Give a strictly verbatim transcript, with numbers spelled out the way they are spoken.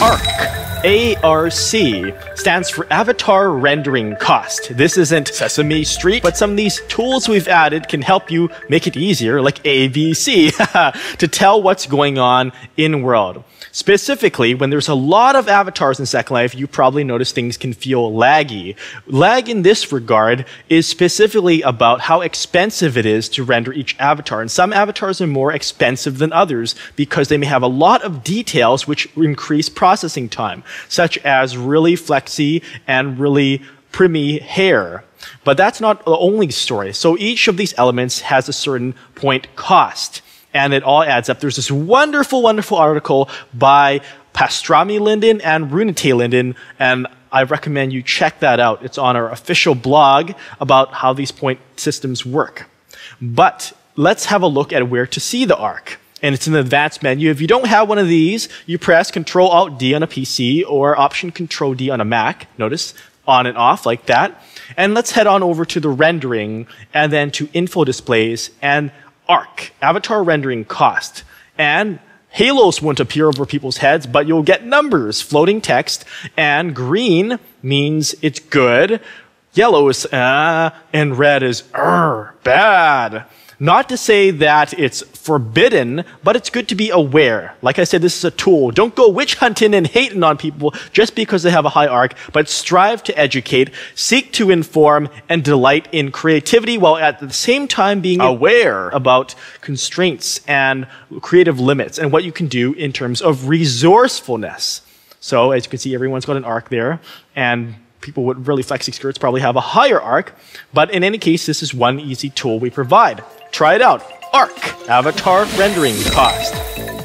ARC. A R C stands for Avatar Rendering Cost. This isn't Sesame Street, but some of these tools we've added can help you make it easier, like A B C, to tell what's going on in world. Specifically, when there's a lot of avatars in Second Life, you probably notice things can feel laggy. Lag in this regard is specifically about how expensive it is to render each avatar. And some avatars are more expensive than others because they may have a lot of details which increase processing time, such as really flexy and really primy hair. But that's not the only story. So each of these elements has a certain point cost. And it all adds up. There's this wonderful, wonderful article by Pastrami Linden and Runitai Linden, and I recommend you check that out. It's on our official blog about how these point systems work. But let's have a look at where to see the ARC. And it's in the advanced menu. If you don't have one of these, you press Control Alt D on a P C or Option Control D on a Mac. Notice, on and off like that. And let's head on over to the rendering and then to info displays and ARC, Avatar Rendering Cost, and halos won't appear over people's heads, but you'll get numbers, floating text, and green means it's good, yellow is uh, and red is er, bad. Not to say that it's forbidden, but it's good to be aware. Like I said, this is a tool. Don't go witch hunting and hating on people just because they have a high ARC, but strive to educate, seek to inform, and delight in creativity while at the same time being aware about constraints and creative limits and what you can do in terms of resourcefulness. So as you can see, everyone's got an ARC there, and people with really flexy skirts probably have a higher ARC, but in any case, this is one easy tool we provide. Try it out. ARC, Avatar Rendering Cost.